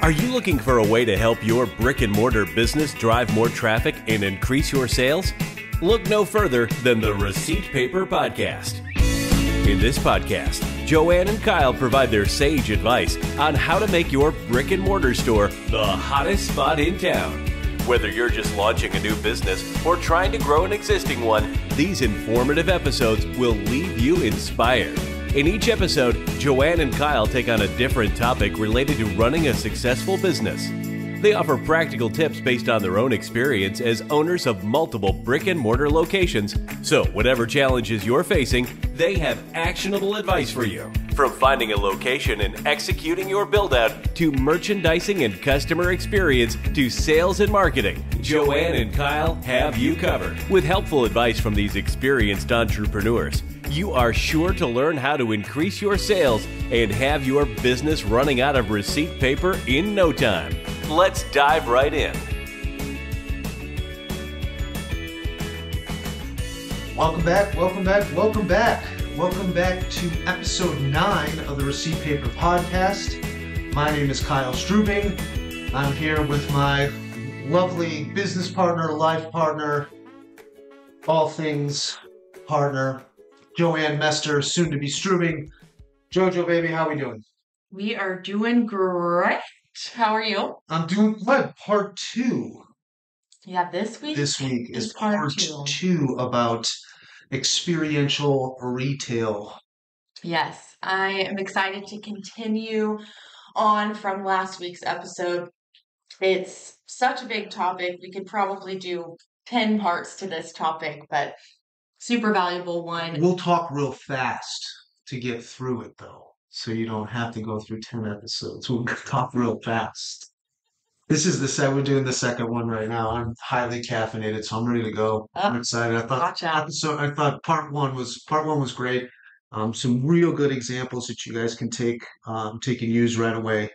Are you looking for a way to help your brick and mortar business drive more traffic and increase your sales? Look no further than the Receipt Paper Podcast. In this podcast, Joanne and Kyle provide their sage advice on how to make your brick and mortar store the hottest spot in town. Whether you're just launching a new business or trying to grow an existing one, these informative episodes will leave you inspired. In each episode, Joanne and Kyle take on a different topic related to running a successful business. They offer practical tips based on their own experience as owners of multiple brick and mortar locations, so whatever challenges you're facing, they have actionable advice for you. From finding a location and executing your build-out, to merchandising and customer experience, to sales and marketing, Joanne and Kyle have you covered. With helpful advice from these experienced entrepreneurs, you are sure to learn how to increase your sales and have your business running out of receipt paper in no time. Let's dive right in. Welcome back to episode 9 of the Receipt Paper Podcast. My name is Kyle Strubing. I'm here with my lovely business partner, life partner, all things partner, Joanne Mester, soon to be Strubing. Jojo, baby, how are we doing? We are doing great. How are you? I'm doing good. Part 2. Yeah, this week is part two about experiential retail. Yes, I am excited to continue on from last week's episode. It's such a big topic. We could probably do 10 parts to this topic, but super valuable one. We'll talk real fast to get through it, though. So you don't have to go through 10 episodes. We'll talk real fast. We're doing the second one right now. I'm highly caffeinated, so I'm ready to go. I'm excited. I thought part one was great. Some real good examples that you guys can take and use right away.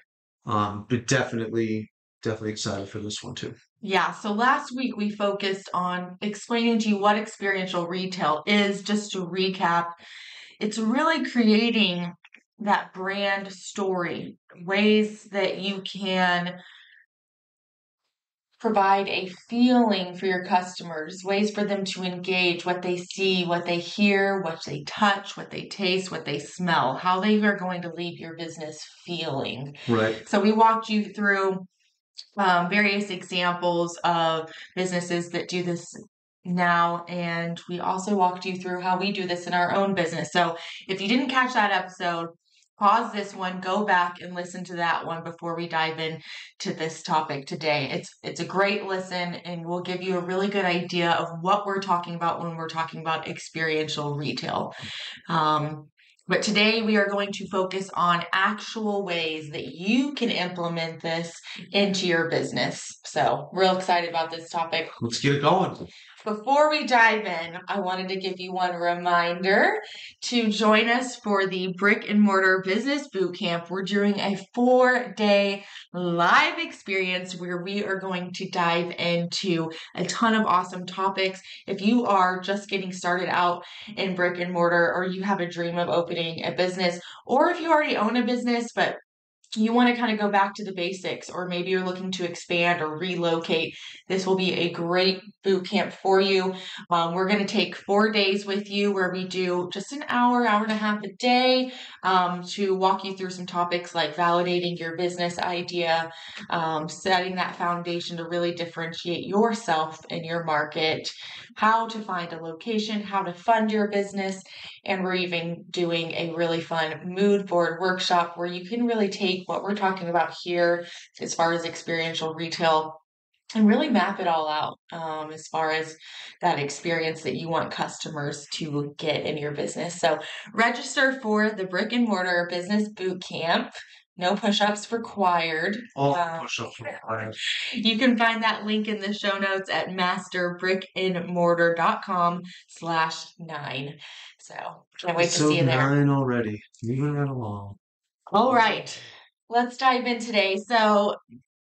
But definitely excited for this one too. Yeah. So last week we focused on explaining to you what experiential retail is. Just to recap, it's really creating that brand story, ways that you can provide a feeling for your customers, ways for them to engage, what they see, what they hear, what they touch, what they taste, what they smell, how they are going to leave your business feeling. Right. So we walked you through various examples of businesses that do this now, and we also walked you through how we do this in our own business. So if you didn't catch that episode, pause this one, go back and listen to that one before we dive in to this topic today. It's a great listen, and we'll give you a really good idea of what we're talking about when we're talking about experiential retail. But today we are going to focus on actual ways that you can implement this into your business. So real excited about this topic. Let's get it going. Before we dive in, I wanted to give you one reminder to join us for the Brick and Mortar Business Boot Camp. We're doing a 4-day live experience where we are going to dive into a ton of awesome topics. If you are just getting started out in brick and mortar, or you have a dream of opening a business, or if you already own a business but you want to kind of go back to the basics, or maybe you're looking to expand or relocate, this will be a great boot camp for you. We're going to take 4 days with you where we do just an hour, hour and a half a day to walk you through some topics like validating your business idea, setting that foundation to really differentiate yourself in your market, how to find a location, how to fund your business, and we're even doing a really fun mood board workshop where you can really take what we're talking about here as far as experiential retail and really map it all out as far as that experience that you want customers to get in your business. So register for the Brick and Mortar Business Boot Camp. No push-ups required. All push-ups required. You can find that link in the show notes at masterbrickandmortar.com/9. So can't wait to see you there. 9 already. Moving right along. All right. Let's dive in today. So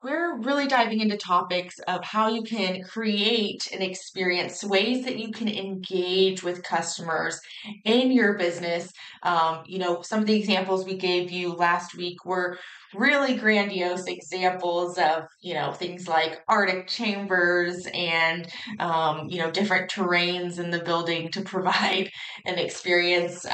We're really diving into topics of how you can create an experience, ways that you can engage with customers in your business. Some of the examples we gave you last week were really grandiose examples of, things like Arctic chambers and, different terrains in the building to provide an experience.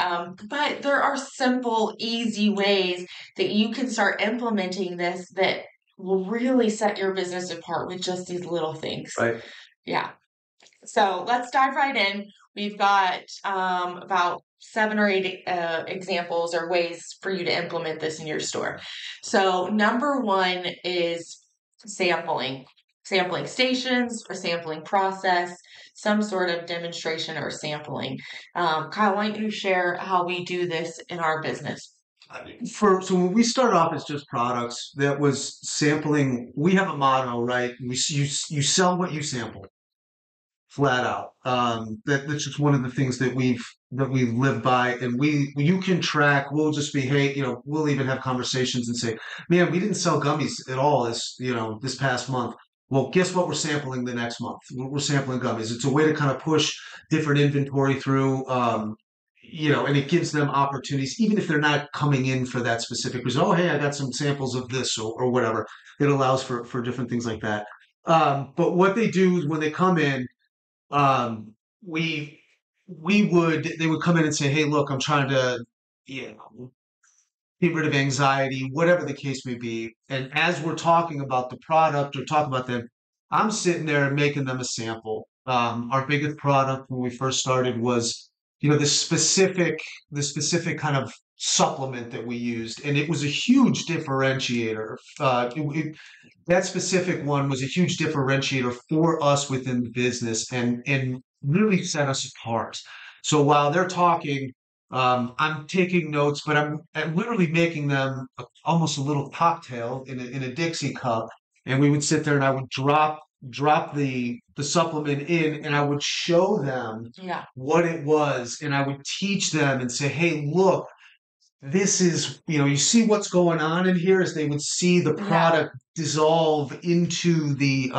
But there are simple, easy ways that you can start implementing this that will really set your business apart with just these little things. Right. Yeah. So let's dive right in. We've got about 7 or 8 examples or ways for you to implement this in your store. So number one is sampling stations or sampling process, some sort of demonstration or sampling. Kyle, why don't you share how we do this in our business? So when we started off as just products, that was sampling. We have a motto, right? You sell what you sample, flat out. That's just one of the things that we've lived by, and you can track. We'll just be, hey, we'll even have conversations and say, man, we didn't sell gummies at all this past month. Well, guess what? We're sampling the next month. We're sampling gummies. It's a way to kind of push different inventory through. And it gives them opportunities, even if they're not coming in for that specific result. Oh, hey, I got some samples of this or whatever. It allows for different things like that. But what they do is when they come in, they would come in and say, hey, look, I'm trying to, get rid of anxiety, whatever the case may be. And as we're talking about the product or talking about them, I'm sitting there and making them a sample. Our biggest product when we first started was, the specific kind of supplement that we used. And it was a huge differentiator. That specific one was a huge differentiator for us within the business and really set us apart. So while they're talking, I'm taking notes, but I'm literally making them almost a little cocktail in a Dixie cup. And we would sit there and I would drop the supplement in, and I would show them what it was, and I would teach them and say, hey, look, this is, you see what's going on in here, as they would see the product dissolve into the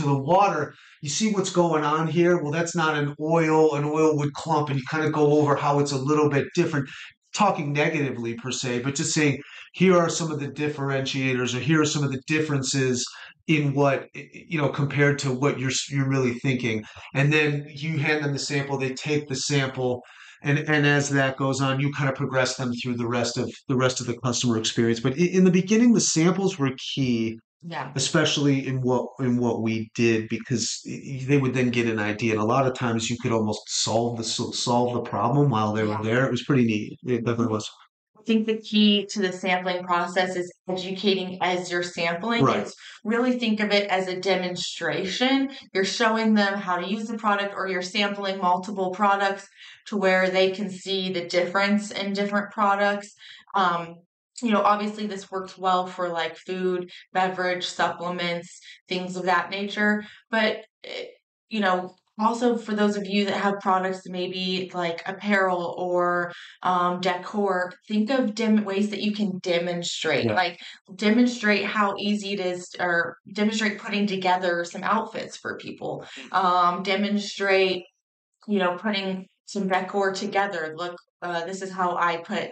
water. You see what's going on here? Well, that's not an oil. An oil would clump, and you kind of go over how it's a little bit different, talking negatively per se, but just saying, here are some of the differentiators, or here are some of the differences in what, compared to what you're really thinking. And then you hand them the sample, they take the sample. And as that goes on, you kind of progress them through the rest of the customer experience. But in the beginning, the samples were key, especially in what we did, because they would then get an idea. And a lot of times you could almost solve the problem while they were there. It was pretty neat. It definitely was. I think the key to the sampling process is educating as you're sampling. Right. Really think of it as a demonstration. You're showing them how to use the product, or you're sampling multiple products to where they can see the difference in different products. Obviously this works well for like food, beverage, supplements, things of that nature. But, also for those of you that have products, maybe like apparel or decor, think of ways that you can demonstrate, like demonstrate how easy it is, or demonstrate putting together some outfits for people, demonstrate, putting some decor together. Look, this is how I put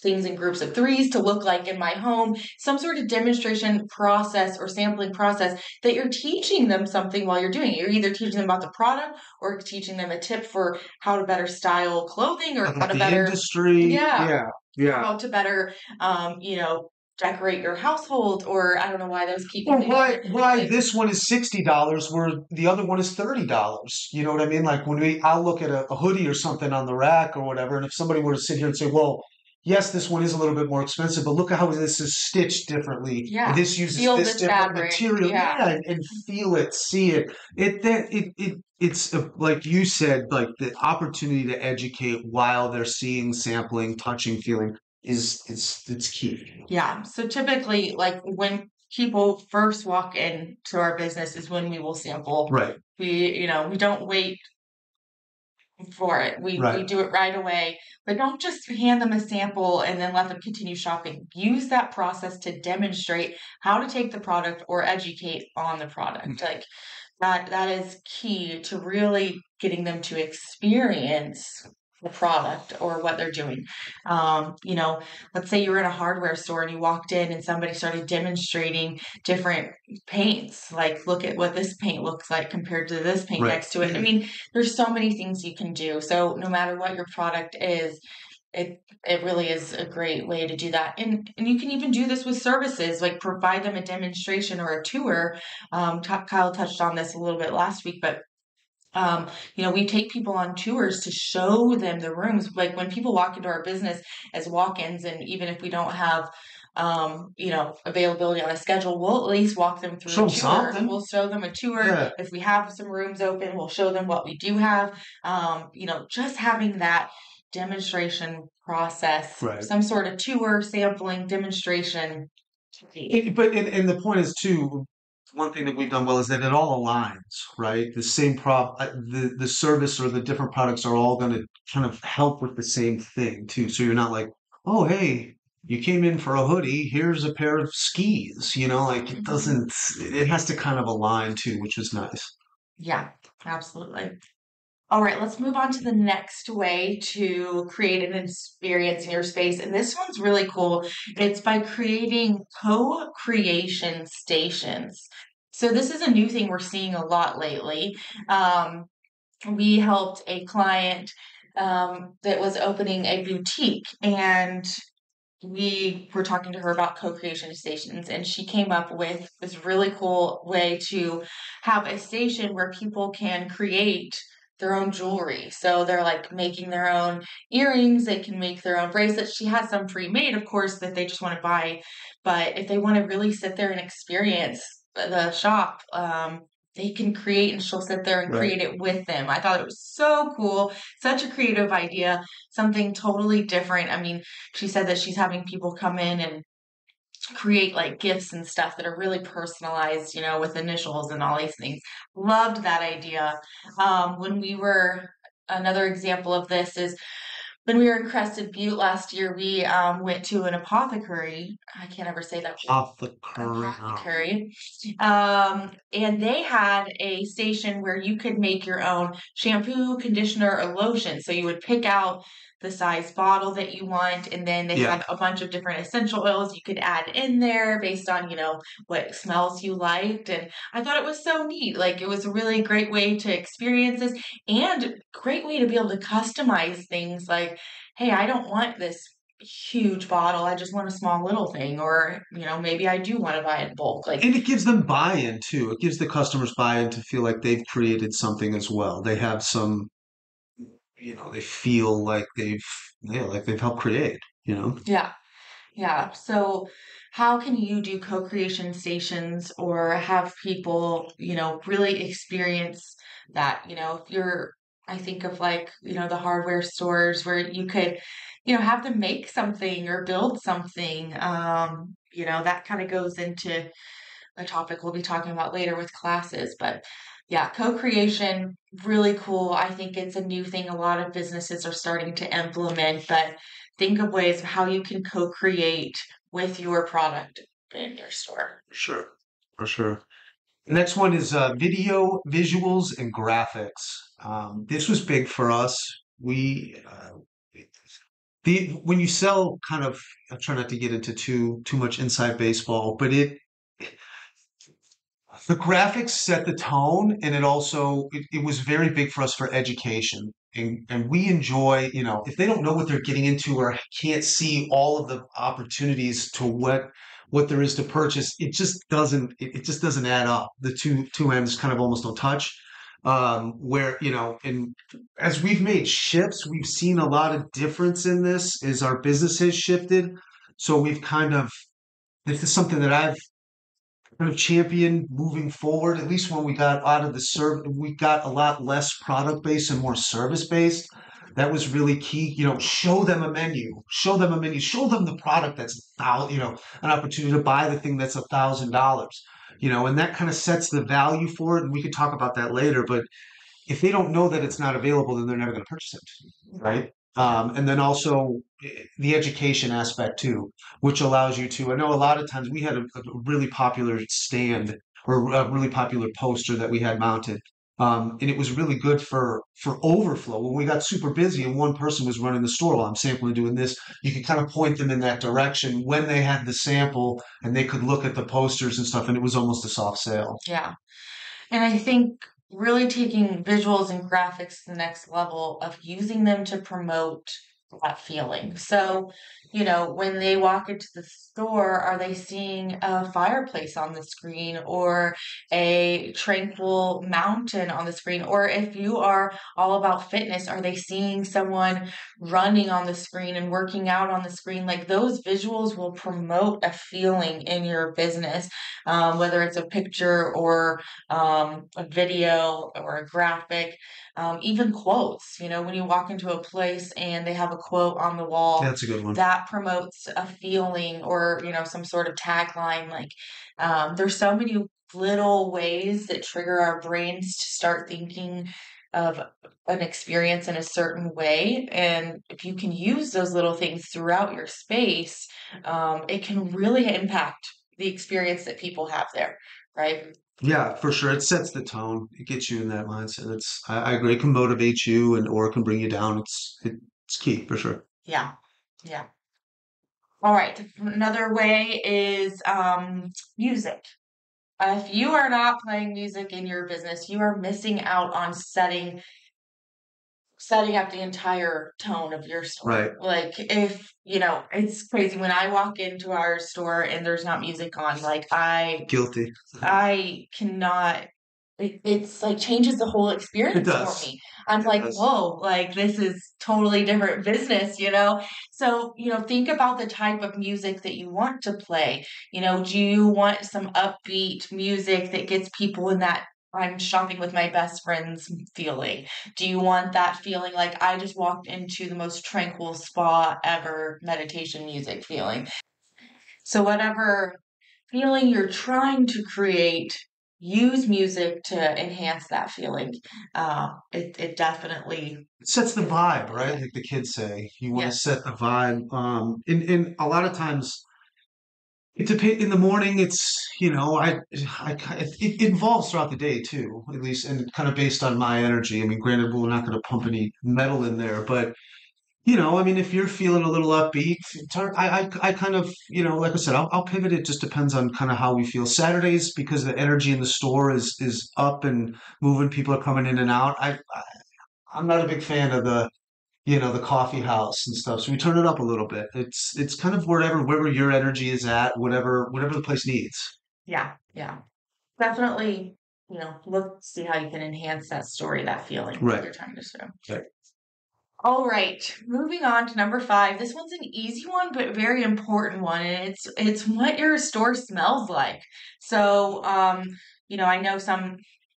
things in groups of 3s to look like in my home. Some sort of demonstration process or sampling process that you're teaching them something while you're doing it. You're either teaching them about the product or teaching them a tip for how to better style clothing, or how to better industry. How to better, decorate your household, or I don't know why those keep. Well, why this one is $60 where the other one is $30? You know what I mean? Like I'll look at a hoodie or something on the rack or whatever, and if somebody were to sit here and say, well, yes, this one is a little bit more expensive, but look at how this is stitched differently. Yeah. This uses this different material. And feel it, see it. It's like you said, like the opportunity to educate while they're seeing, sampling, touching, feeling it's key. Yeah. So typically, like when people first walk into our business is when we will sample. Right. We don't wait for it. We do it right away, but don't just hand them a sample and then let them continue shopping. Use that process to demonstrate how to take the product or educate on the product. Mm-hmm. Like that is key to really getting them to experience the product or what they're doing. Let's say you were in a hardware store and you walked in and somebody started demonstrating different paints. Like, look at what this paint looks like compared to this paint next to it. I mean, there's so many things you can do. So no matter what your product is, it really is a great way to do that. And you can even do this with services, like provide them a demonstration or a tour. Kyle touched on this a little bit last week, but we take people on tours to show them the rooms. Like when people walk into our business as walk-ins, and even if we don't have, availability on a schedule, we'll at least walk them through a tour. We'll show them a tour. Yeah. If we have some rooms open, we'll show them what we do have. Just having that demonstration process, some sort of tour, sampling, demonstration. But the point is too, one thing that we've done well is that it all aligns, right? The same the service or the different products are all going to kind of help with the same thing too. So you're not like, oh, hey, you came in for a hoodie, here's a pair of skis, it has to kind of align too, which is nice. Yeah, absolutely. All right, let's move on to the next way to create an experience in your space. And this one's really cool. It's by creating co-creation stations. So this is a new thing we're seeing a lot lately. We helped a client that was opening a boutique, and we were talking to her about co-creation stations, and she came up with this really cool way to have a station where people can create their own jewelry. So they're like making their own earrings. They can make their own bracelets. She has some pre-made, of course, that they just want to buy. But if they want to really sit there and experience the shop, they can create, and she'll sit there and create it with them. I thought it was so cool. Such a creative idea, something totally different. I mean, she said that she's having people come in and create like gifts and stuff that are really personalized, with initials and all these things. Loved that idea. Another example of this is when we were in Crested Butte last year, we went to an apothecary. I can't ever say that. Apothecary. And they had a station where you could make your own shampoo, conditioner, or lotion. So you would pick out the size bottle that you want. And then they had a bunch of different essential oils you could add in there based on, what smells you liked. And I thought it was so neat. Like, it was a really great way to experience this and great way to be able to customize things like, hey, I don't want this huge bottle. I just want a small little thing, or, maybe I do want to buy in bulk. And it gives them buy-in too. It gives the customers buy-in to feel like they've created something as well. They have some, they feel like they've helped create, Yeah. Yeah. So how can you do co-creation stations or have people, really experience that? I think of the hardware stores where you could, have them make something or build something. That kind of goes into a topic we'll be talking about later with classes, but yeah, co-creation, really cool. I think it's a new thing a lot of businesses are starting to implement, but think of ways of how you can co-create with your product in your store. Sure, for sure. Next one is video, visuals, and graphics. This was big for us. When you sell kind of, I try not to get into too much inside baseball, but the graphics set the tone, and it was very big for us for education. And we enjoy, if they don't know what they're getting into or can't see all of the opportunities to what there is to purchase, it just doesn't add up. The two ends kind of almost don't touch. And as we've made shifts, we've seen a lot of difference in this as our business has shifted. So we've this is something that I've kind of championed moving forward, at least when we got out of the we got a lot less product-based and more service-based. That was really key. Show them a menu, show them the product that's an opportunity to buy the thing that's $1,000, and that kind of sets the value for it. And we could talk about that later, but if they don't know that it's not available, then they're never going to purchase it, right? And then also the education aspect too, which allows you to, I know a lot of times we had a really popular stand or a really popular poster that we had mounted. And it was really good for overflow. When we got super busy and one person was running the store while I'm sampling doing this, you could kind of point them in that direction when they had the sample and they could look at the posters and stuff. And it was almost a soft sale. Yeah. And I think really taking visuals and graphics to the next level of using them to promote that feeling. So, you know, when they walk into the store, are they seeing a fireplace on the screen or a tranquil mountain on the screen? Or if you are all about fitness, are they seeing someone running on the screen and working out on the screen? Like those visuals will promote a feeling in your business, whether it's a picture or a video or a graphic, even quotes. You know, when you walk into a place and they have a quote on the wall, that's a good one. That promotes a feeling, or, you know, some sort of tagline. Like there's so many little ways that trigger our brains to start thinking of an experience in a certain way. And if you can use those little things throughout your space, it can really impact the experience that people have there. Right. Yeah, for sure. It sets the tone. It gets you in that mindset. It's, I agree. It can motivate you and, or it can bring you down. It's key for sure. Yeah. Yeah. All right. Another way is music. If you are not playing music in your business, you are missing out on setting up the entire tone of your store. Right. Like if, you know, it's crazy when I walk into our store and there's not music on, like guilty. I cannot, it's like changes the whole experience for me. I'm like, whoa, like this is totally different business, you know? So, you know, think about the type of music that you want to play. You know, do you want some upbeat music that gets people in that I'm shopping with my best friends feeling? Do you want that feeling like I just walked into the most tranquil spa ever, meditation music feeling? So whatever feeling you're trying to create, use music to enhance that feeling. It definitely sets the vibe, right? Yeah. Like the kids say, you want to set the vibe. And a lot of times, it depends. In the morning, it's, you know, it evolves throughout the day too, at least, and kind of based on my energy. I mean, granted, we're not going to pump any metal in there, but you know, I mean, if you're feeling a little upbeat, I kind of, you know, like I said, I'll pivot. It just depends on kind of how we feel. Saturdays, because the energy in the store is up and moving, people are coming in and out. I'm not a big fan of the, you know, the coffee house and stuff. So we turn it up a little bit. It's kind of wherever your energy is at, whatever the place needs. Yeah. Yeah. Definitely, you know, let's see how you can enhance that story, that feeling that you're trying to show. Right. All right, moving on to number 5. This one's an easy one, but very important one. And it's what your store smells like. So, you know, I know some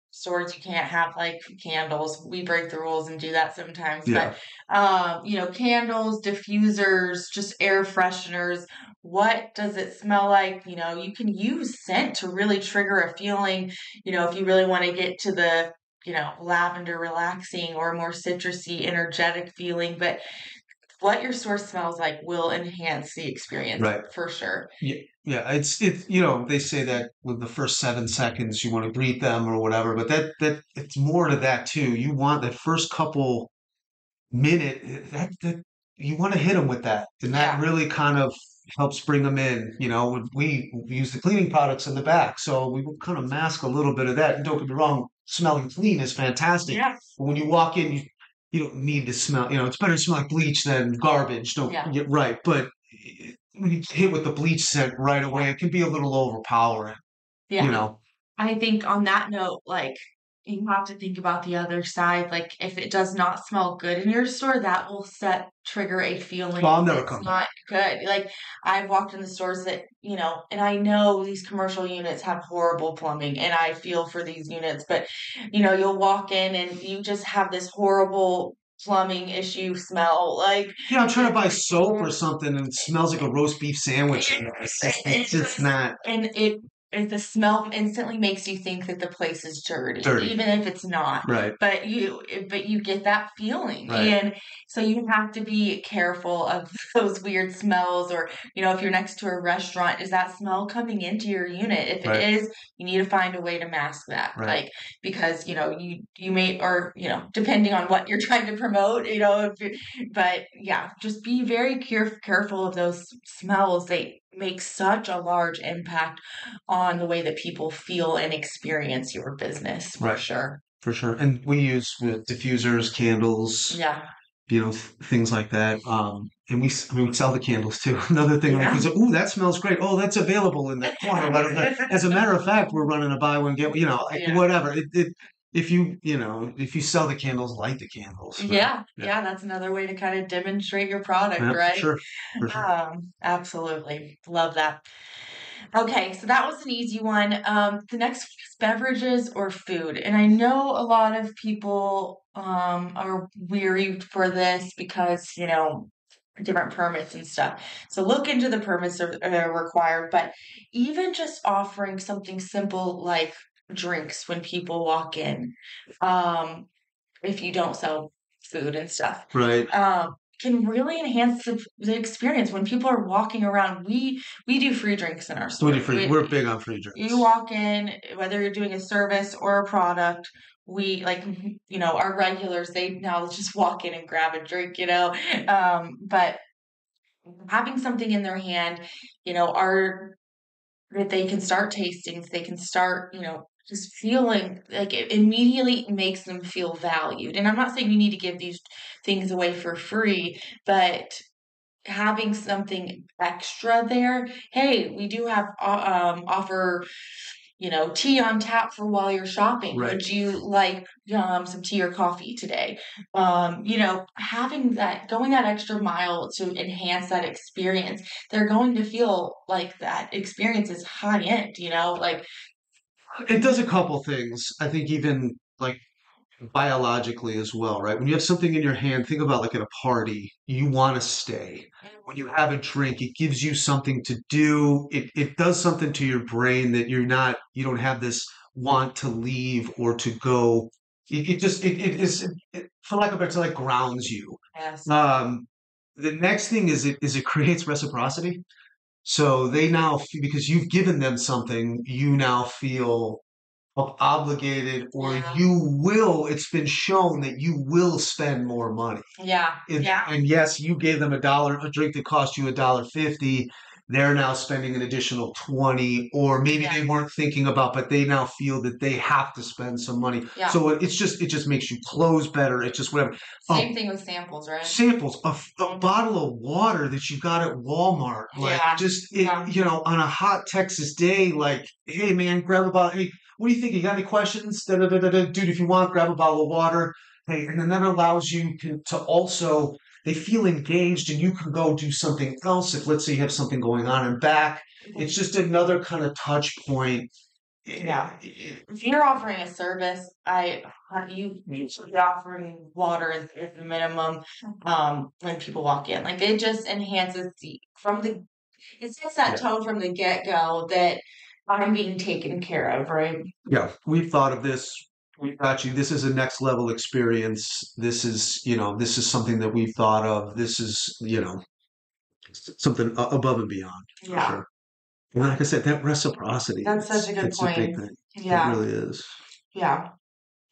stores you can't have like candles. We break the rules and do that sometimes. Yeah. But, you know, candles, diffusers, just air fresheners. What does it smell like? You know, you can use scent to really trigger a feeling. You know, if you really want to get to the, you know, lavender, relaxing, or more citrusy, energetic feeling. But what your store smells like will enhance the experience, right? For sure. Yeah. It's, you know, they say that with the first 7 seconds, you want to greet them or whatever, but that it's more to that too. You want that first couple minute that you want to hit them with that. And that really kind of helps bring them in. You know, we use the cleaning products in the back, so we kind of mask a little bit of that. And don't get me wrong, smelling clean is fantastic. Yes. But when you walk in, you don't need to smell. You know, it's better to smell like bleach than garbage. Don't get right. But when you hit with the bleach scent right away, it can be a little overpowering. Yeah. You know, I think on that note, like, you have to think about the other side. Like, if it does not smell good in your store, that will trigger a feeling. Well, I'll never come. It's not good. Like, I've walked in the stores that, you know, and I know these commercial units have horrible plumbing, and I feel for these units, but, you know, you'll walk in and you just have this horrible plumbing issue smell. Like, yeah, I'm trying to buy soap or something and it smells like a roast beef sandwich. It's just not. And it the smell instantly makes you think that the place is dirty, even if it's not. Right. But you get that feeling. Right. And so you have to be careful of those weird smells, or, you know, if you're next to a restaurant, is that smell coming into your unit? If right. it is, you need to find a way to mask that. Right. Like, because, you know, you may, or, you know, depending on what you're trying to promote, you know, but yeah, just be very careful of those smells. They make such a large impact on the way that people feel and experience your business, for right. sure. For sure. And we use diffusers, candles, yeah, you know, things like that. And we sell the candles too. Another thing, yeah. like, oh, that smells great. Oh, that's available in that corner. As a matter of fact, we're running a buy one, get one, you know, like, yeah. whatever. If you sell the candles, light the candles. Right? Yeah, that's another way to kind of demonstrate your product, yep, right? Sure. Absolutely. Love that. Okay, so that was an easy one. The next is beverages or food. And I know a lot of people are weary for this because, you know, different permits and stuff. So look into the permits that are required, but even just offering something simple like drinks when people walk in, if you don't sell food and stuff, right, can really enhance the experience when people are walking around. We do free drinks in our store. We're big on free drinks. You walk in, whether you're doing a service or a product, we, like, you know, our regulars, they now just walk in and grab a drink, you know, but having something in their hand, you know, that they can start tasting, they can start, you know, just feeling like it immediately makes them feel valued. And I'm not saying you need to give these things away for free, but having something extra there. Hey, we do have offer, you know, tea on tap for while you're shopping. Right. Would you like some tea or coffee today? You know, having that, going that extra mile to enhance that experience, they're going to feel like that experience is high end, you know, like. It does a couple things. I think even like biologically as well, right? When you have something in your hand, think about like at a party, you want to stay. When you have a drink, it gives you something to do. It does something to your brain that you don't have this want to leave or to go. It for lack of a better term, like grounds you. Yes. The next thing is it creates reciprocity. So they now, because you've given them something, you now feel obligated, or yeah. It's been shown that you will spend more money. Yeah. And yes, you gave them a drink that cost you $1.50. They're now spending an additional $20, or maybe yeah. they weren't thinking about, but they now feel that they have to spend some money. Yeah. So it just makes you close better. It's just whatever. Same thing with samples, right? Samples, a bottle of water that you got at Walmart, like yeah. just, it, yeah. you know, on a hot Texas day, like, hey man, grab a bottle. Hey, what do you think? You got any questions? Dude, if you want, grab a bottle of water. Hey, and then that allows you to also, they feel engaged, and you can go do something else. If, let's say, you have something going on and back, it's just another kind of touch point. Yeah. If you're offering a service, you usually offering water as the minimum when people walk in. Like, it just enhances it sets that yeah. tone from the get-go that I'm being taken care of, right? Yeah, we've thought of this. We've got you. This is a next level experience. This is, you know, this is something that we've thought of. This is, you know, something above and beyond. Yeah. Sure. And like I said, that reciprocity. That's such a good point. A big thing. Yeah. It really is. Yeah.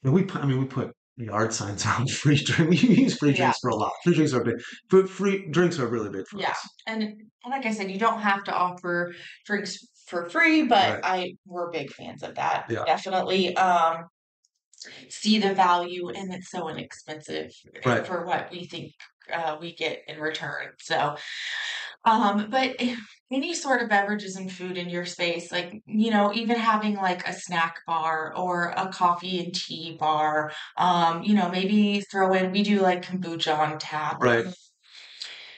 And we put yard signs on free drinks. We use free drinks yeah. for a lot. Free drinks are big, but free drinks are really big for yeah. us. And like I said, you don't have to offer drinks for free, but right. We're big fans of that. Yeah. Definitely. See the value, and it's so inexpensive right. for what we think we get in return. So, but any sort of beverages and food in your space, like, you know, even having like a snack bar or a coffee and tea bar, you know, maybe throw in, we do like kombucha on tap, right?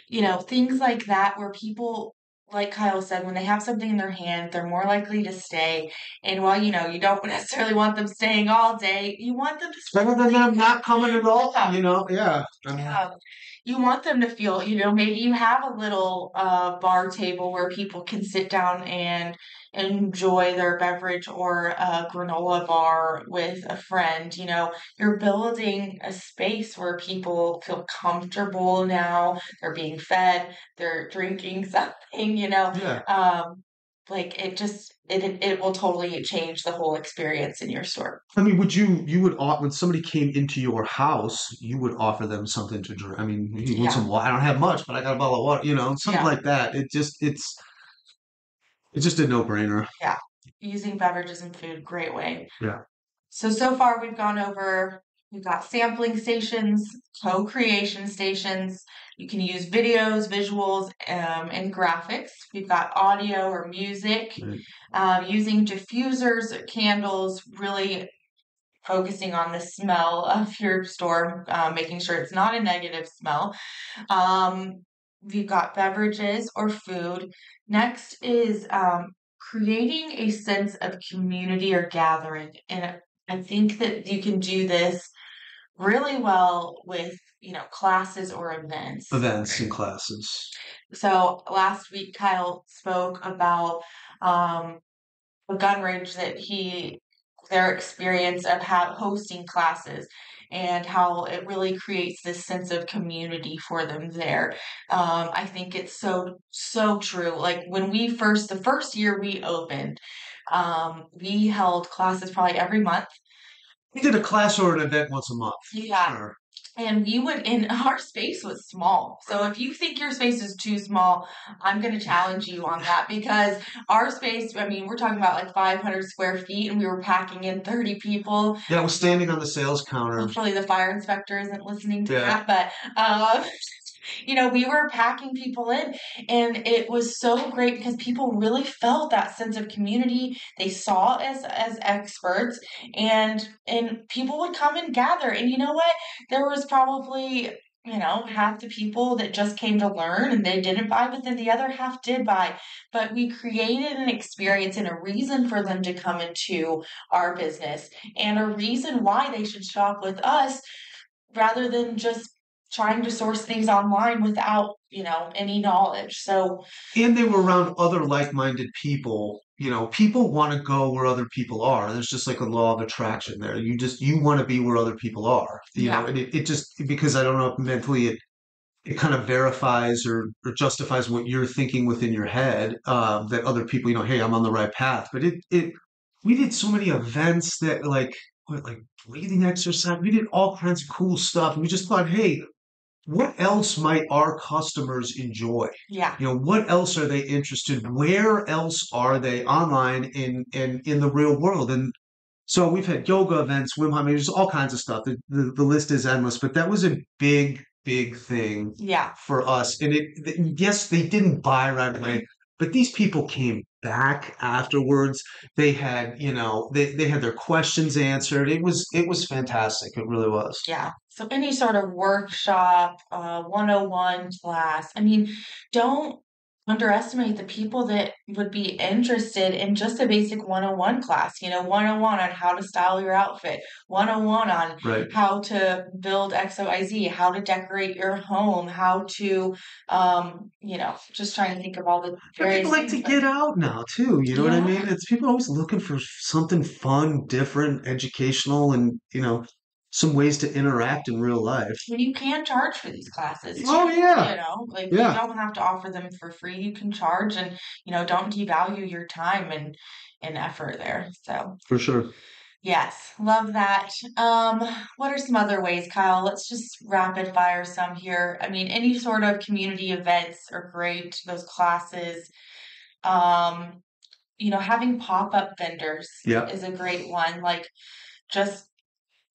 You know, things like that where people, like Kyle said, when they have something in their hand, they're more likely to stay. And while, you know, you don't necessarily want them staying all day, you want them to stay. Better than them not coming at all, you know, yeah. You want them to feel, you know, maybe you have a little bar table where people can sit down and, enjoy their beverage or a granola bar with a friend. You know, you're building a space where people feel comfortable now. They're being fed, they're drinking something, you know. Yeah. It will totally change the whole experience in your store. I mean, when somebody came into your house, you would offer them something to drink. I mean, you want some water? I don't have much, but I got a bottle of water, you know, something like that. It's just a no-brainer. Yeah. Using beverages and food, great way. Yeah. So far we've gone over, we've got sampling stations, co-creation stations. You can use videos, visuals, and graphics. We've got audio or music. Right. Using diffusers or candles, really focusing on the smell of your store, making sure it's not a negative smell. We've got beverages or food. Next is creating a sense of community or gathering. And I think that you can do this really well with, you know, classes or events. Events and classes. So last week, Kyle spoke about a gun range that their experience of hosting classes and how it really creates this sense of community for them there. I think it's so, so true. Like when the first year we opened, we held classes probably every month. We did a class or an event once a month. Yeah. Sure. And our space was small. So if you think your space is too small, I'm going to challenge you on that, because our space, I mean, we're talking about like 500 square feet and we were packing in 30 people. Yeah, I was standing on the sales counter. Hopefully the fire inspector isn't listening to that, but, you know, we were packing people in, and it was so great because people really felt that sense of community. They saw us as experts, and people would come and gather. And you know what? There was probably, you know, half the people that just came to learn and they didn't buy, but then the other half did buy. But we created an experience and a reason for them to come into our business and a reason why they should shop with us rather than just trying to source things online without, you know, any knowledge. So, and they were around other like-minded people. You know, people want to go where other people are. There's just like a law of attraction there. You want to be where other people are, you know, and it just, because I don't know if mentally it kind of verifies or justifies what you're thinking within your head, that other people, you know, hey, I'm on the right path. But we did so many events that like breathing exercise, we did all kinds of cool stuff. And we just thought, hey, what else might our customers enjoy? Yeah. You know, what else are they interested in? Where else are they online and in the real world? And so we've had yoga events, Wim Hof, there's all kinds of stuff. The list is endless, but that was a big, big thing for us. And yes, they didn't buy right away, but these people came back afterwards. They had, you know, they had their questions answered. It was fantastic. It really was. Yeah. So any sort of workshop, 101 class, I mean, don't underestimate the people that would be interested in just a basic 101 class, you know, 101 on how to style your outfit, 101 on how to build XOIZ, how to decorate your home, how to, you know, just trying to think of all the various people like to get out now too. You know what I mean? It's people always looking for something fun, different, educational, and, you know, some ways to interact in real life. And you can charge for these classes. Oh, yeah. You know, like you don't have to offer them for free. You can charge and, you know, don't devalue your time and effort there. So for sure. Yes. Love that. What are some other ways, Kyle? Let's just rapid fire some here. I mean, any sort of community events are great. Those classes, you know, having pop-up vendors is a great one. Like just,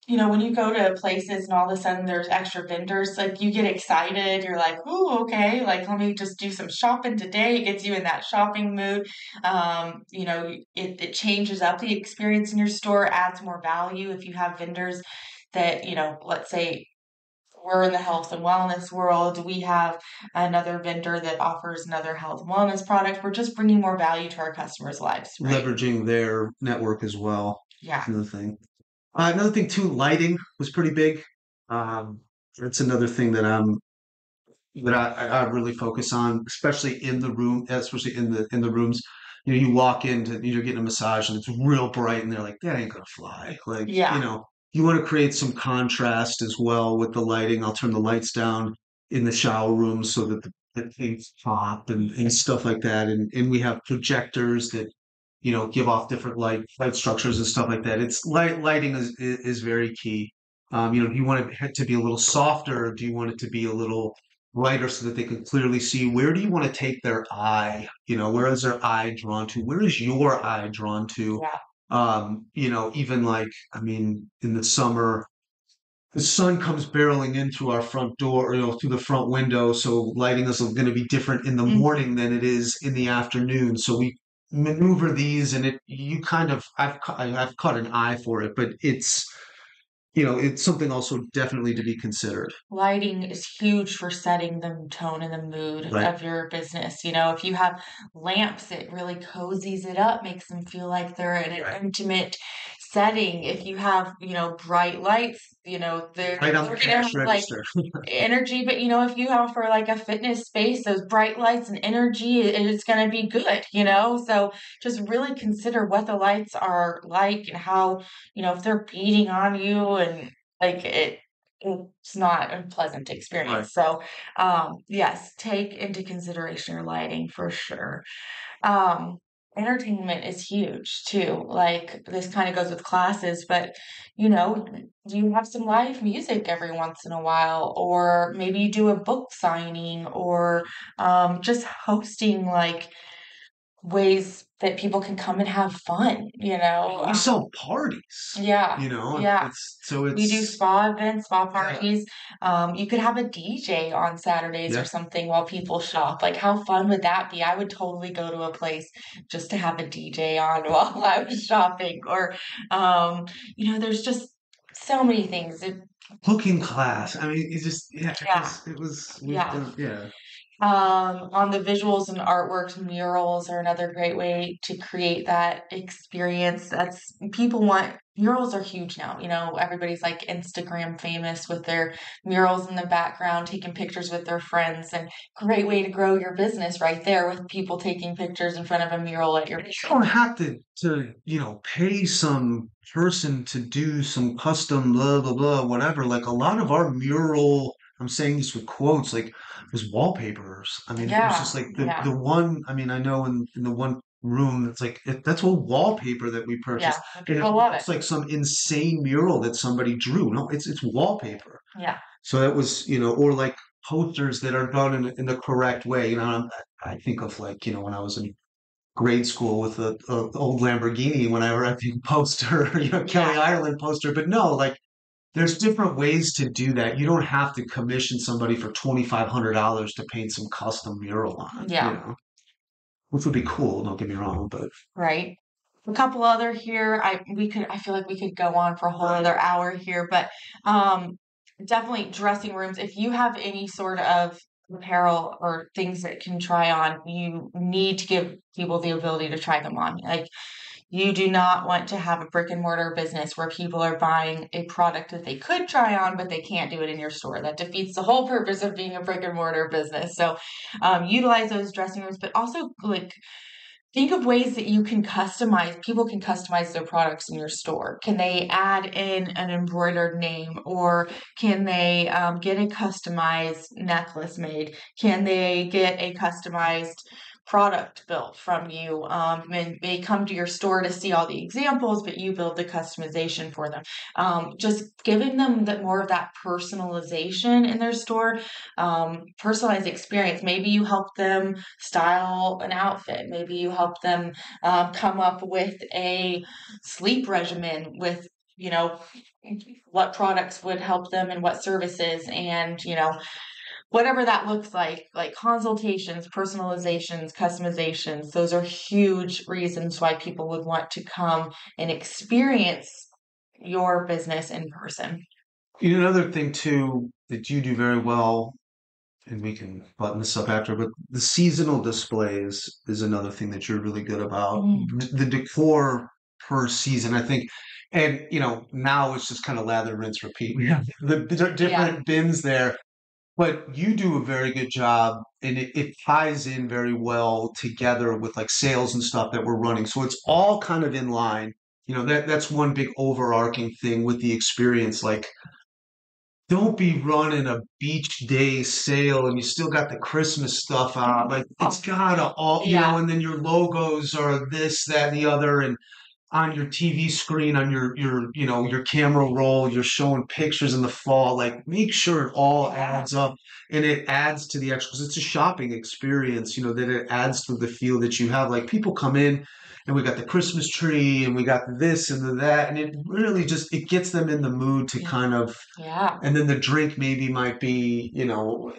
you know, when you go to places and all of a sudden there's extra vendors, like you get excited. You're like, ooh, okay, like let me just do some shopping today. It gets you in that shopping mood. You know, it changes up the experience in your store, adds more value. If you have vendors that, you know, let's say we're in the health and wellness world, we have another vendor that offers another health and wellness product. We're just bringing more value to our customers' lives. Right? Leveraging their network as well. Yeah. Another thing. Another thing too, lighting was pretty big. That's another thing that I really focus on, especially in the rooms. you walk into, you're getting a massage and it's real bright and they're like, that ain't going to fly. Like, yeah. You know, you want to create some contrast as well with the lighting. I'll turn the lights down in the shower room so that the things pop and stuff like that. And we have projectors that, you know, give off different light structures and stuff like that. It's lighting is very key. You know, do you want it to be a little softer? Or do you want it to be a little brighter so that they can clearly see? Where do you want to take their eye? You know, where is their eye drawn to? Where is your eye drawn to? Yeah. You know, even like, I mean, in the summer, the sun comes barreling in through our front door, you know, through the front window. So lighting is going to be different in the morning than it is in the afternoon. So we maneuver these, and I've caught an eye for it, but it's, you know, it's something also definitely to be considered. Lighting is huge for setting the tone and the mood of your business. You know, if you have lamps, it really cozies it up, makes them feel like they're in an intimate setting. If you have, you know, bright lights, you know, they're going to have like energy. But, you know, if you offer like a fitness space, those bright lights and energy, it's going to be good, you know? So just really consider what the lights are like and how, you know, if they're beating on you and like it's not a pleasant experience. Right. So, yes, take into consideration your lighting for sure. Entertainment is huge too. Like this kind of goes with classes, but you know, you have some live music every once in a while, or maybe you do a book signing, or just hosting like ways that people can come and have fun. You know, we sell parties. Yeah, you know. Yeah. We do spa events, spa parties. Yeah. You could have a DJ on Saturdays or something while people shop. Like, how fun would that be? I would totally go to a place just to have a DJ on while I was shopping. Or, you know, there's just so many things. Cooking class. I mean, it just it was. On the visuals and artworks, murals are another great way to create that experience. Murals are huge now. You know, everybody's like Instagram famous with their murals in the background, taking pictures with their friends, and great way to grow your business right there with people taking pictures in front of a mural at your business. You don't have to, you know, pay some person to do some custom blah, blah, blah, whatever. Like a lot of our mural, I'm saying this with quotes, like there's wallpapers. I mean, it was just like the one, I mean, I know in the one room, it's like, that's all wallpaper that we purchased. Yeah, people love it. It's like some insane mural that somebody drew. No, it's wallpaper. Yeah. So that was, you know, or like posters that are done in the correct way. You know, I think of like, you know, when I was in grade school with an old Lamborghini, whenever I think poster, you know, Kelly Ireland poster, but no, like, there's different ways to do that. You don't have to commission somebody for $2,500 to paint some custom mural on it. Yeah. You know? Which would be cool, don't get me wrong, but right. A couple other here. I feel like we could go on for a whole other hour here, but definitely dressing rooms. If you have any sort of apparel or things that can try on, you need to give people the ability to try them on. Like, you do not want to have a brick and mortar business where people are buying a product that they could try on, but they can't do it in your store. That defeats the whole purpose of being a brick and mortar business. So utilize those dressing rooms, but also like think of ways that you can customize. People can customize their products in your store. Can they add in an embroidered name, or can they get a customized necklace made? Can they get a customized product built from you, and they come to your store to see all the examples, but you build the customization for them. Just giving them more of that personalization in their store, personalized experience. Maybe you help them style an outfit. Maybe you help them come up with a sleep regimen with, you know, what products would help them and what services, and, you know, whatever that looks like consultations, personalizations, customizations, those are huge reasons why people would want to come and experience your business in person. You know, another thing too that you do very well, and we can button this up after, but the seasonal displays is another thing that you're really good about. Mm-hmm. The decor per season, I think. And, you know, now it's just kind of lather, rinse, repeat. We have the different bins there. But you do a very good job, and it ties in very well together with like sales and stuff that we're running. So it's all kind of in line. You know, that's one big overarching thing with the experience. Like, don't be running a beach day sale and you still got the Christmas stuff out. Like, it's gotta all, you know, and then your logos are this, that, and the other, and on your TV screen, on your you know, your camera roll, you're showing pictures in the fall. Like, make sure it all adds up, and it adds to the extra, because it's a shopping experience, you know, that it adds to the feel that you have. Like, people come in and we got the Christmas tree and we got this and the that, and it really just, it gets them in the mood to kind of, and then the drink maybe might be, you know,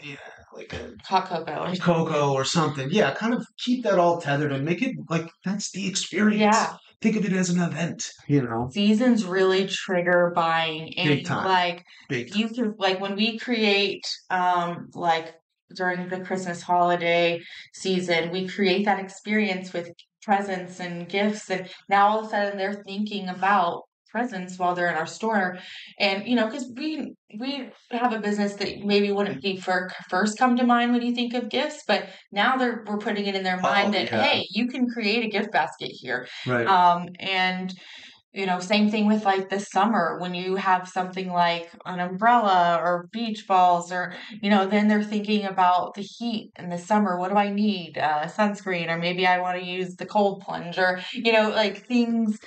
like a hot cocoa or something. Yeah. Kind of keep that all tethered and make it like, that's the experience. Yeah. Think of it as an event, you know. Seasons really trigger buying, and big time. Like, big time. You can, like, when we create, like during the Christmas holiday season, we create that experience with presents and gifts, and now all of a sudden they're thinking about presents while they're in our store. And, you know, because we have a business that maybe wouldn't be first come to mind when you think of gifts, but now we're putting it in their mind hey, you can create a gift basket here. Right. And, you know, same thing with like this summer, when you have something like an umbrella or beach balls, or, you know, then they're thinking about the heat in the summer. What do I need? Sunscreen, or maybe I want to use the cold plunge, or, you know, like things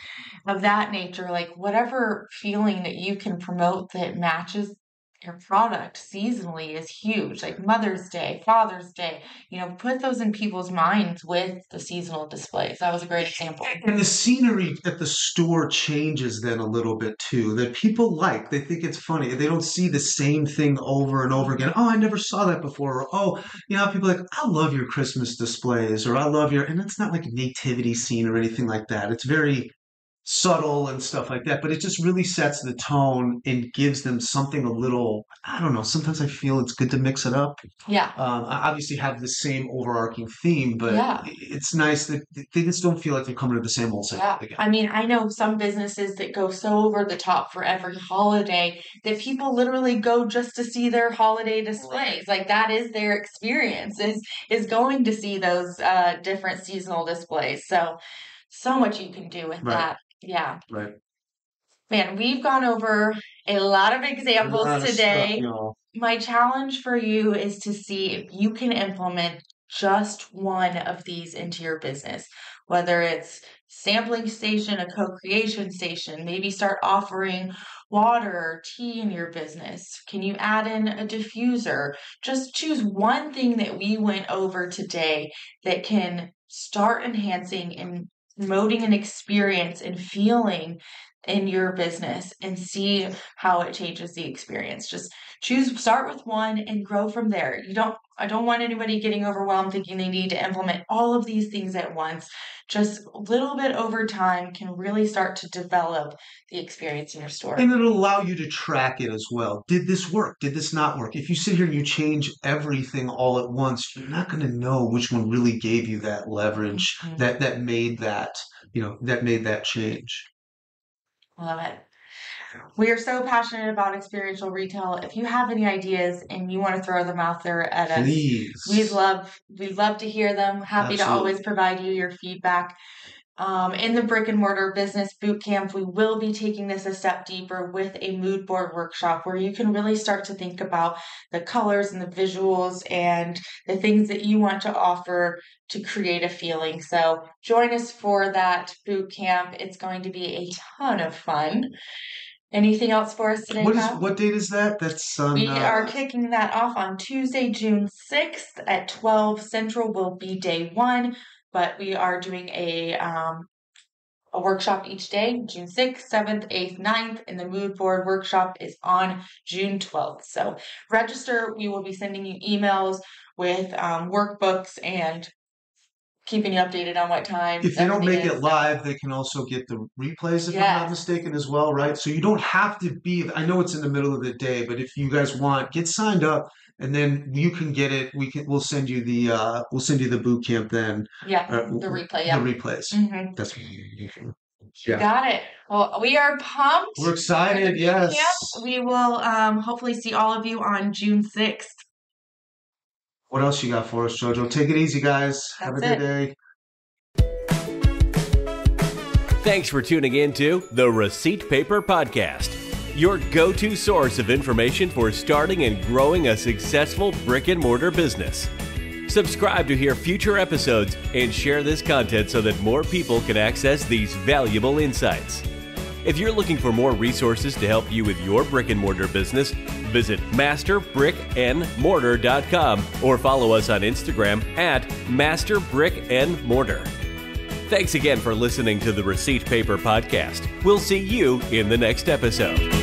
of that nature. Like, whatever feeling that you can promote that matches your product seasonally is huge. Like Mother's Day, Father's Day, you know, put those in people's minds with the seasonal displays. That was a great example. And the scenery at the store changes then a little bit too, that people like. They think it's funny. They don't see the same thing over and over again. Oh, I never saw that before. Or, oh, you know, people are like, I love your Christmas displays, or I love your, and it's not like a nativity scene or anything like that. It's very subtle and stuff like that, but it just really sets the tone and gives them something a little, I don't know, sometimes I feel it's good to mix it up. Yeah. I obviously have the same overarching theme, but it's nice that they just don't feel like they're coming to the same old thing again. I mean, I know some businesses that go so over the top for every holiday that people literally go just to see their holiday displays. Like, that is their experience, is going to see those different seasonal displays. So much you can do with that. Yeah. Right. Man, we've gone over a lot of examples today. Stuff, y'all. My challenge for you is to see if you can implement just one of these into your business, whether it's sampling station, a co-creation station, maybe start offering water or tea in your business. Can you add in a diffuser? Just choose one thing that we went over today that can start enhancing and promoting an experience and feeling in your business, and see how it changes the experience. Just start with one and grow from there. I don't want anybody getting overwhelmed thinking they need to implement all of these things at once. Just a little bit over time can really start to develop the experience in your store. And it'll allow you to track it as well. Did this work? Did this not work? If you sit here and you change everything all at once, you're not going to know which one really gave you that leverage, that made that, you know, that made that change. Love it. We are so passionate about experiential retail. If you have any ideas and you want to throw them out there at us, please. We'd love to hear them. Happy to always provide you your feedback. In the Brick and Mortar Business Boot Camp, we will be taking this a step deeper with a mood board workshop where you can really start to think about the colors and the visuals and the things that you want to offer to create a feeling. So join us for that boot camp. It's going to be a ton of fun. Anything else for us today? What date is that? We are kicking that off on Tuesday, June 6th at 12 Central will be day one. But we are doing a workshop each day, June 6th, 7th, 8th, 9th, and the mood board workshop is on June 12th. So register. We will be sending you emails with workbooks and keeping you updated on what time. If they don't make it live, they can also get the replays, if I'm not mistaken, as well, right? So you don't have to be, I know it's in the middle of the day, but if you guys want, get signed up. And then you can get it. We'll send you the boot camp then. Yeah, the replay. Yeah, the replays. Mm-hmm. That's what you got it. Well, we are pumped. We're excited. Yes. Camp. We will hopefully see all of you on June 6th. What else you got for us, JoJo? Take it easy, guys. Have a good day. Thanks for tuning in to the Receipt Paper Podcast, your go-to source of information for starting and growing a successful brick and mortar business. Subscribe to hear future episodes and share this content so that more people can access these valuable insights. If you're looking for more resources to help you with your brick and mortar business, visit masterbrickandmortar.com or follow us on Instagram at masterbrickandmortar. Thanks again for listening to the Receipt Paper Podcast. We'll see you in the next episode.